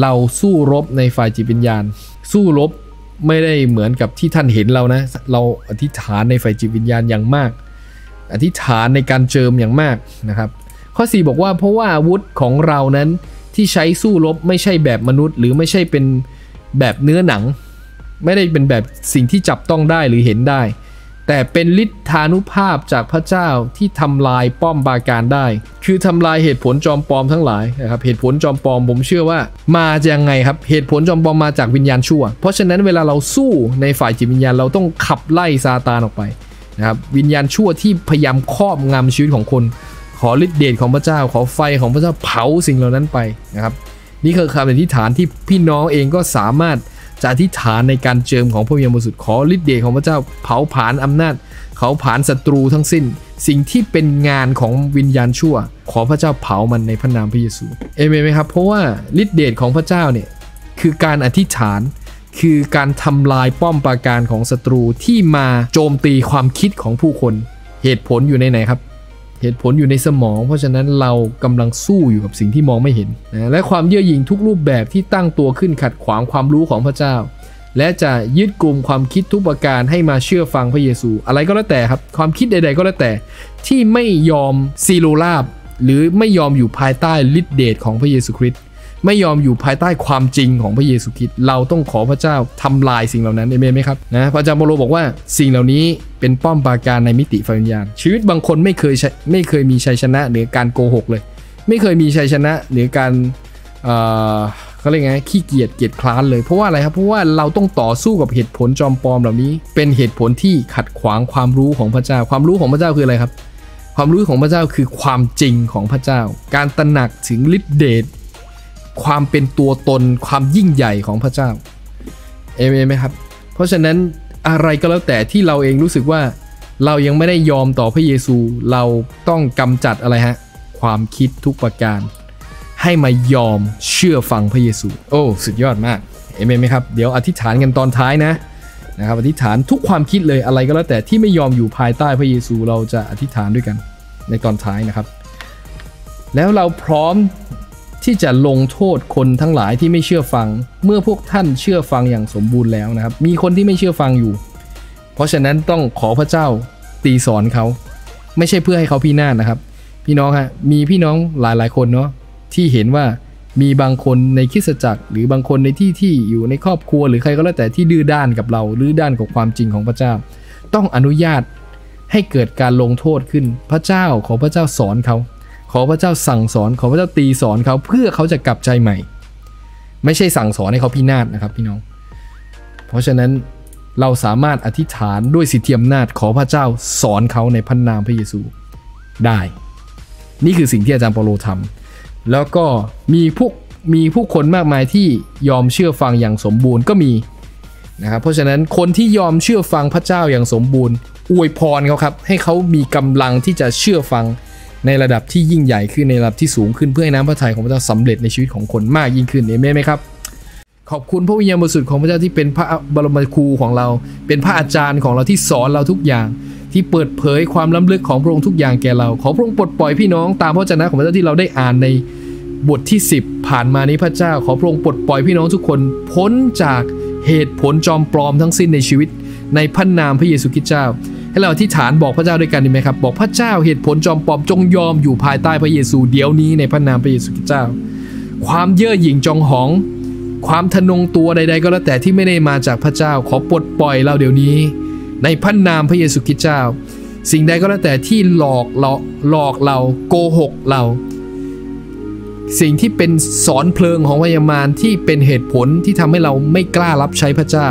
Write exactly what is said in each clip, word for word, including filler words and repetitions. เราสู้รบในฝ่ายจิตวิญญาณสู้รบไม่ได้เหมือนกับที่ท่านเห็นเรานะเราอธิษฐานในฝ่ายจิตวิญญาณอย่างมากอธิษฐานในการเจิมอย่างมากนะครับข้อสี่บอกว่าเพราะว่าอาวุธของเรานั้นที่ใช้สู้รบไม่ใช่แบบมนุษย์หรือไม่ใช่เป็นแบบเนื้อหนังไม่ได้เป็นแบบสิ่งที่จับต้องได้หรือเห็นได้แต่เป็นฤทธานุภาพจากพระเจ้าที่ทำลายป้อมปราการได้คือทำลายเหตุผลจอมปลอมทั้งหลายนะครับเหตุผลจอมปลอมผมเชื่อว่ามาจากไงครับเหตุผลจอมปลอมมาจากวิญญาณชั่วเพราะฉะนั้นเวลาเราสู้ในฝ่ายจิตวิญญาณเราต้องขับไล่ซาตานออกไปนะครับวิญญาณชั่วที่พยายามครอบงำชีวิตของคนขอฤทธิเดชของพระเจ้าขอไฟของพระเจ้าเผาสิ่งเหล่านั้นไปนะครับนี่คือคำอธิษฐานที่พี่น้องเองก็สามารถจะอธิษฐานในการเจิมของพระวิญญาณบริสุทธิ์ขอฤทธิเดชของพระเจ้าเผาผลาญอำนาจเผาผลาญศัตรูทั้งสิ้นสิ่งที่เป็นงานของวิญญาณชั่วขอพระเจ้าเผามันในพระนามพระเยซูเอเมนไหมครับเพราะว่าฤทธิเดชของพระเจ้าเนี่ยคือการอธิษฐานคือการทำลายป้อมปราการของศัตรูที่มาโจมตีความคิดของผู้คนเหตุผลอยู่ในไหนครับเหตุผลอยู่ในสมองเพราะฉะนั้นเรากำลังสู้อยู่กับสิ่งที่มองไม่เห็นนะและความเย่อหยิ่งทุกรูปแบบที่ตั้งตัวขึ้นขัดขวางความรู้ของพระเจ้าและจะยึดกลุ่มความคิดทุกประการให้มาเชื่อฟังพระเยซูอะไรก็แล้วแต่ครับความคิดใดๆก็แล้วแต่ที่ไม่ยอมซีโรราบหรือไม่ยอมอยู่ภายใต้ฤทธิเดชของพระเยซูคริสต์ไม่ยอมอยู่ภายใต้ความจริงของพระเยซูคริสต์เราต้องขอพระเจ้าทำลายสิ่งเหล่านั้นเอเมนไหมครับนะพระอาจารย์เปาโลบอกว่าสิ่งเหล่านี้เป็นป้อมปราการในมิติฝ่ายวิญญาณชีวิตบางคนไม่เคยไม่เคยมีชัยชนะหรือการโกหกเลยไม่เคยมีชัยชนะหรือการเอ่อเขาเรียกไงขี้เกียจเกียจคร้านเลยเพราะว่าอะไรครับเพราะว่าเราต้องต่อสู้กับเหตุผลจอมปลอมเหล่านี้เป็นเหตุผลที่ขัดขวางความรู้ของพระเจ้าความรู้ของพระเจ้าคืออะไรครับความรู้ของพระเจ้าคือความจริงของพระเจ้าการตระหนักถึงฤทธิเดชความเป็นตัวตนความยิ่งใหญ่ของพระเจ้าเอเมนไหมครับเพราะฉะนั้นอะไรก็แล้วแต่ที่เราเองรู้สึกว่าเรายังไม่ได้ยอมต่อพระเยซูเราต้องกำจัดอะไรฮะความคิดทุกประการให้มายอมเชื่อฟังพระเยซูโอ้สุดยอดมากเอเมนไหมครับเดี๋ยวอธิษฐานกันตอนท้ายนะนะครับอธิษฐานทุกความคิดเลยอะไรก็แล้วแต่ที่ไม่ยอมอยู่ภายใต้พระเยซูเราจะอธิษฐานด้วยกันในตอนท้ายนะครับแล้วเราพร้อมที่จะลงโทษคนทั้งหลายที่ไม่เชื่อฟังเมื่อพวกท่านเชื่อฟังอย่างสมบูรณ์แล้วนะครับมีคนที่ไม่เชื่อฟังอยู่เพราะฉะนั้นต้องขอพระเจ้าตีสอนเขาไม่ใช่เพื่อให้เขาพินาศนะครับพี่น้องฮะมีพี่น้องหลายหลายคนเนาะที่เห็นว่ามีบางคนในคริสตจักรหรือบางคนในที่ที่อยู่ในครอบครัวหรือใครก็แล้วแต่ที่ดื้อด้านกับเราดื้อด้านกับความจริงของพระเจ้าต้องอนุญาตให้เกิดการลงโทษขึ้นพระเจ้าขอพระเจ้าสอนเขาขอพระเจ้าสั่งสอนขอพระเจ้าตีสอนเขาเพื่อเขาจะกลับใจใหม่ไม่ใช่สั่งสอนให้เขาพินาศนะครับพี่น้องเพราะฉะนั้นเราสามารถอธิษฐานด้วยสิทธิอำนาจขอพระเจ้าสอนเขาในพระนามพระเยซูได้นี่คือสิ่งที่อาจารย์เปาโลทำแล้วก็มีพวกมีผู้คนมากมายที่ยอมเชื่อฟังอย่างสมบูรณ์ก็มีนะครับเพราะฉะนั้นคนที่ยอมเชื่อฟังพระเจ้าอย่างสมบูรณ์อวยพรเขาครับให้เขามีกำลังที่จะเชื่อฟังในระดับที่ยิ่งใหญ่ขึ้นในระดับที่สูงขึ้นเพื่อให้น้ำพระทัยของพระเจ้าสำเร็จในชีวิตของคนมากยิ่งขึ้นเอเมนไหมครับขอบคุณพระวิญญาณบริสุทธิ์ของพระเจ้าที่เป็นพระบรมครูของเราเป็นพระอาจารย์ของเราที่สอนเราทุกอย่างที่เปิดเผยความล้ำลึกของพระองค์ทุกอย่างแก่เราขอพระองค์ปลดปล่อยพี่น้องตามพระวจนะของพระเจ้าที่เราได้อ่านในบทที่สิบผ่านมานี้พระเจ้าขอพระองค์ปลดปล่อยพี่น้องทุกคนพ้นจากเหตุผลจอมปลอมทั้งสิ้นในชีวิตในพระนามพระเยซูคริสต์เจ้าให้เราอธิษฐานบอกพระเจ้าด้วยกันดีไหมครับบอกพระเจ้าเหตุผลจอมปลอมจงยอมอยู่ภายใต้พระเยซูเดี๋ยวนี้ในพระนามพระเยซูคริสต์เจ้าความเย่อหยิ่งจองหองความทะนงตัวใดๆก็แล้วแต่ที่ไม่ได้มาจากพระเจ้าขอปลดปล่อยเราเดี๋ยวนี้ในพระนามพระเยซูคริสต์เจ้าสิ่งใดก็แล้วแต่ที่หลอกเราหลอกเราโกหกเราสิ่งที่เป็นสอนเพลิงของวิญญาณที่เป็นเหตุผลที่ทำให้เราไม่กล้ารับใช้พระเจ้า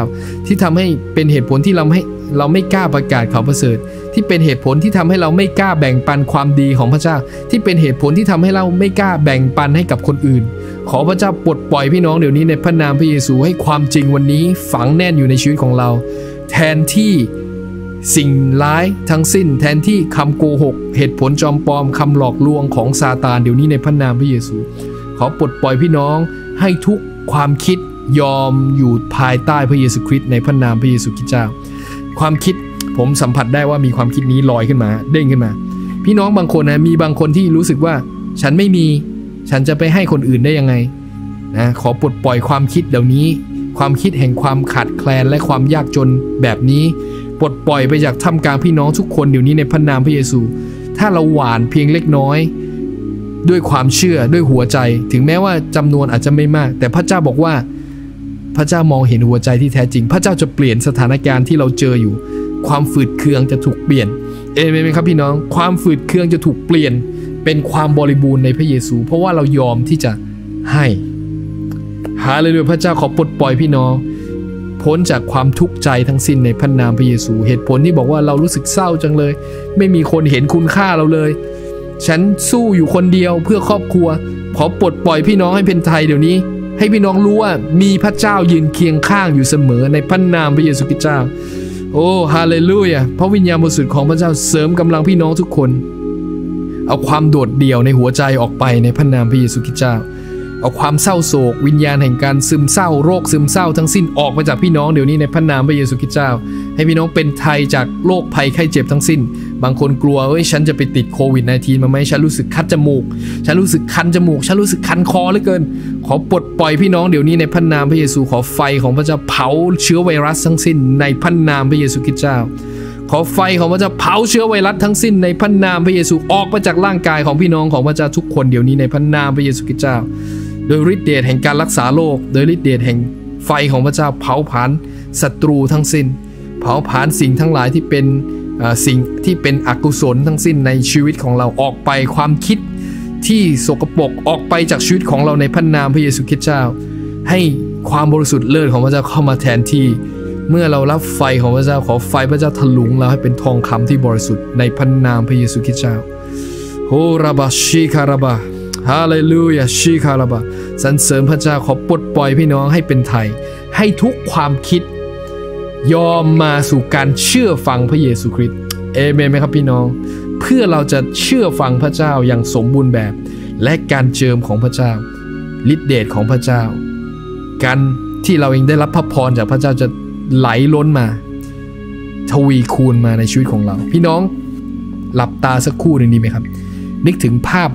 ที่ทำให้เป็นเหตุผลที่เราให้เราไม่กล้าประกาศข่าวประเสริฐที่เป็นเหตุผลที่ทำให้เราไม่กล้าแบ่งปันความดีของพระเจ้าที่เป็นเหตุผลที่ทำให้เราไม่กล้าแบ่งปันให้กับคนอื่นขอพระเจ้าปลดปล่อยพี่น้องเดี๋ยวนี้ในพระนามพระเยซูให้ความจริงวันนี้ฝังแน่นอยู่ในชีวิตของเราแทนที่สิ่งร้ายทั้งสิ้นแทนที่คำโกหกเหตุผลจอมปลอมคำหลอกลวงของซาตานเดี๋ยวนี้ในพระนามพระเยซูขอปลดปล่อยพี่น้องให้ทุกความคิดยอมอยู่ภายใต้พระเยซูคริสต์ในพระนามพระเยซูคริสต์เจ้าความคิดผมสัมผัสได้ว่ามีความคิดนี้ลอยขึ้นมาเด้งขึ้นมาพี่น้องบางคนนะมีบางคนที่รู้สึกว่าฉันไม่มีฉันจะไปให้คนอื่นได้ยังไง นะขอปลดปล่อยความคิดเหล่านี้ความคิดแห่งความขาดแคลนและความยากจนแบบนี้ปลดปล่อยไปจากท่ามกลางพี่น้องทุกคนเดี๋ยวนี้ในพระนามพระเยซูถ้าเราหว่านเพียงเล็กน้อยด้วยความเชื่อด้วยหัวใจถึงแม้ว่าจำนวนอาจจะไม่มากแต่พระเจ้าบอกว่าพระเจ้ามองเห็นหัวใจที่แท้จริงพระเจ้าจะเปลี่ยนสถานการณ์ที่เราเจออยู่ความฝืดเคืองจะถูกเปลี่ยนเอเมนไหมครับพี่น้องความฝืดเคืองจะถูกเปลี่ยนเป็นความบริบูรณ์ในพระเยซูเพราะว่าเรายอมที่จะให้หาเลยด้วยพระเจ้าขอปลดปล่อยพี่น้องพ้นจากความทุกข์ใจทั้งสิ้นในพระนามพระเยซูเหตุผลที่บอกว่าเรารู้สึกเศร้าจังเลยไม่มีคนเห็นคุณค่าเราเลยฉันสู้อยู่คนเดียวเพื่อครอบครัวขอปลดปล่อยพี่น้องให้เป็นไทยเดี๋ยวนี้ให้พี่น้องรู้ว่ามีพระเจ้ายืนเคียงข้างอยู่เสมอในพระนามพระเยซูคริสต์เจ้าโอ้ฮาเลลูยาพระวิญญาณบริสุทธิ์ของพระเจ้าเสริมกำลังพี่น้องทุกคนเอาความโดดเดี่ยวในหัวใจออกไปในพระนามพระเยซูคริสต์เจ้าเอาความเศร้าโศกวิญญาณแห่งการซึมเศร้าโรคซึมเศร้าทั้งสิ้นออกมาจากพี่น้องเดี๋ยวนี้ในพระนามพระเยซูคริสต์เจ้าให้พี่น้องเป็นไทยจากโรคภัยไข้เจ็บทั้งสิ้นบางคนกลัวเอ้ยฉันจะไปติดโควิด สิบเก้า มาไหมฉันรู้สึกคัดจมูกฉันรู้สึกคันจมูกฉันรู้สึกคันคอเหลือเกินขอปลดปล่อยพี่น้องเดี๋ยวนี้ในพระนามพระเยซูขอไฟของพระเจ้าเผาเชื้อไวรัสทั้งสิ้นในพระนามพระเยซูคริสต์เจ้าขอไฟของพระเจ้าเผาเชื้อไวรัสทั้งสิ้นในพระนามพระเยซูออกมาจากร่างกายของพี่น้องของพระเจ้าทุกคนเดี๋ยวนี้ในพระนามพระเยซูคริสต์เจ้าโดยฤทธิ์เดชแห่งการรักษาโรคโดยฤทธิ์เดชแห่งไฟของพระเจ้าเผาผลาญศัตรูทั้งสิ้นเผาผลาญสิ่งทั้งหลายที่เป็นสิ่งที่เป็นอกุศลทั้งสิ้นในชีวิตของเราออกไปความคิดที่สกปรกออกไปจากชีวิตของเราในพระนามพระเยซูคริสต์เจ้าให้ความบริสุทธิ์เลิศของพระเจ้าเข้ามาแทนที่เมื่อเรารับไฟของพระเจ้าขอไฟพระเจ้าถลุงเราให้เป็นทองคำที่บริสุทธิ์ในพระนามพระเยซูคริสต์เจ้าโฮราบาชีคาราบาฮาเลลูยาชีคาราบาสรรเสริญพระเจ้าขอปลดปล่อยพี่น้องให้เป็นไทยให้ทุกความคิดยอมมาสู่การเชื่อฟังพระเยซูคริสต์เอเมนไหมครับพี่น้องเพื่อเราจะเชื่อฟังพระเจ้าอย่างสมบูรณ์แบบและการเจิมของพระเจ้าฤทธิเดชของพระเจ้าการที่เราเองได้รับพระพรจากพระเจ้าจะไหลล้นมาทวีคูณมาในชีวิตของเราพี่น้องหลับตาสักครู่หนึ่งดีไหมครับนึกถึงภาพ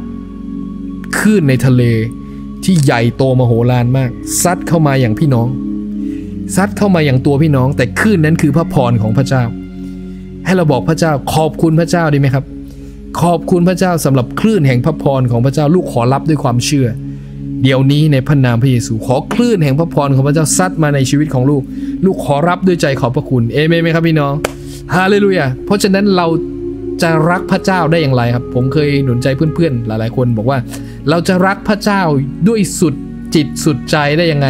คลื่นในทะเลที่ใหญ่โตมโหฬารมากซัดเข้ามาอย่างพี่น้องซัดเข้ามาอย่างตัวพี่น้องแต่คลื่นนั้นคือพระพรของพระเจ้าให้เราบอกพระเจ้าขอบคุณพระเจ้าดีไหมครับขอบคุณพระเจ้าสำหรับคลื่นแห่งพระพรของพระเจ้าลูกขอรับด้วยความเชื่อเดี๋ยวนี้ในพระนามพระเยซูขอคลื่นแห่งพระพรของพระเจ้าซัดมาในชีวิตของลูกลูกขอรับด้วยใจขอบพระคุณเอเมนไหมครับพี่น้องฮาเลลูยาเพราะฉะนั้นเราจะรักพระเจ้าได้อย่างไรครับผมเคยหนุนใจเพื่อนๆหลายๆคนบอกว่าเราจะรักพระเจ้าด้วยสุดจิตสุดใจได้ยังไง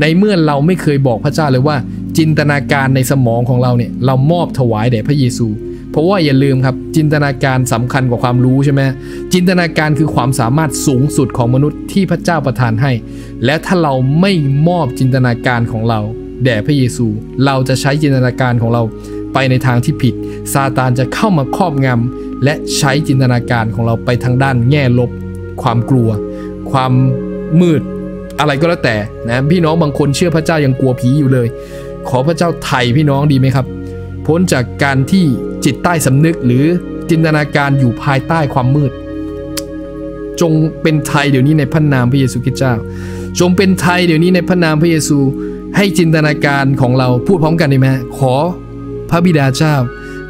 ในเมื่อเราไม่เคยบอกพระเจ้าเลยว่าจินตนาการในสมองของเราเนี่ยเรามอบถวายแด่พระเยซูเพราะว่าอย่าลืมครับจินตนาการสำคัญกว่าความรู้ใช่ไหมจินตนาการคือความสามารถสูงสุดของมนุษย์ที่พระเจ้าประทานให้และถ้าเราไม่มอบจินตนาการของเราแด่พระเยซูเราจะใช้จินตนาการของเราไปในทางที่ผิดซาตานจะเข้ามาครอบงำและใช้จินตนาการของเราไปทางด้านแง่ลบความกลัวความมืดอะไรก็แล้วแต่นะพี่น้องบางคนเชื่อพระเจ้ายังกลัวผีอยู่เลยขอพระเจ้าไถ่พี่น้องดีไหมครับพ้นจากการที่จิตใต้สำนึกหรือจินตนาการอยู่ภายใต้ความมืดจงเป็นไทยเดี๋ยวนี้ในพระนามพระเยซูคริสต์เจ้าจงเป็นไทยเดี๋ยวนี้ในพระนามพระเยซูให้จินตนาการของเราพูดพร้อมกันได้ไหมขอพระบิดาเจ้า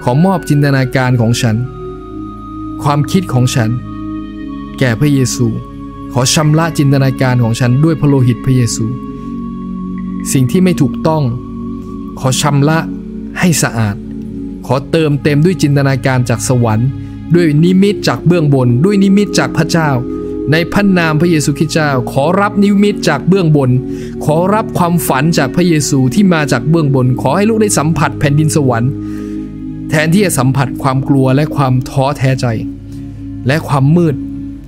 ขอมอบจินตนาการของฉันความคิดของฉันแก่พระเยซูขอชำระจินตนาการของฉันด้วยพระโลหิตพระเยซูสิ่งที่ไม่ถูกต้องขอชำระให้สะอาดขอเติมเต็มด้วยจินตนาการจากสวรรค์ด้วยนิมิตจากเบื้องบนด้วยนิมิตจากพระเจ้าในพระนามพระเยซูคริสต์เจ้าขอรับนิมิตจากเบื้องบนขอรับความฝันจากพระเยซูที่มาจากเบื้องบนขอให้ลูกได้สัมผัสแผ่นดินสวรรค์แทนที่จะสัมผัสความกลัวและความท้อแท้ใจและความมืด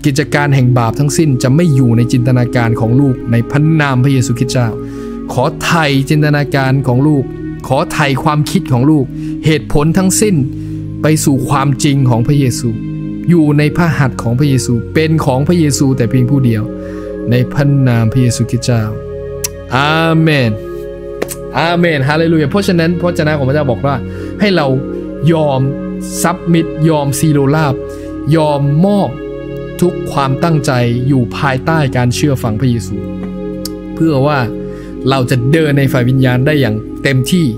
กิจการแห่งบาปทั้งสิ้นจะไม่อยู่ในจินตนาการของลูกในพระนามพระเยซูคริสต์เจ้าขอไถ่จินตนาการของลูกขอไถ่ความคิดของลูกเหตุผลทั้งสิ้นไปสู่ความจริงของพระเยซูอยู่ในพระหัตถ์ของพระเยซูเป็นของพระเยซูแต่เพียงผู้เดียวในพระนามพระเยซูคริสต์เจ้าอาเมนอาเมนฮาเลลูยาเพราะฉะนั้นพระเจ้าของพระเจ้าบอกว่าให้เรายอมซับมิดยอมซีโรราบยอมมอบทุกความตั้งใจอยู่ภายใต้การเชื่อฟังพระเยซู เพื่อว่าเราจะเดินในฝ่ายวิญญาณได้อย่างเต็มที่